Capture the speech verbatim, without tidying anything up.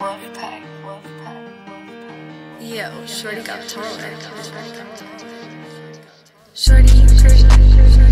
Wolfpack, Wolfpack, Wolfpack. Yo, Shordi got taller. Shordi, Shordi.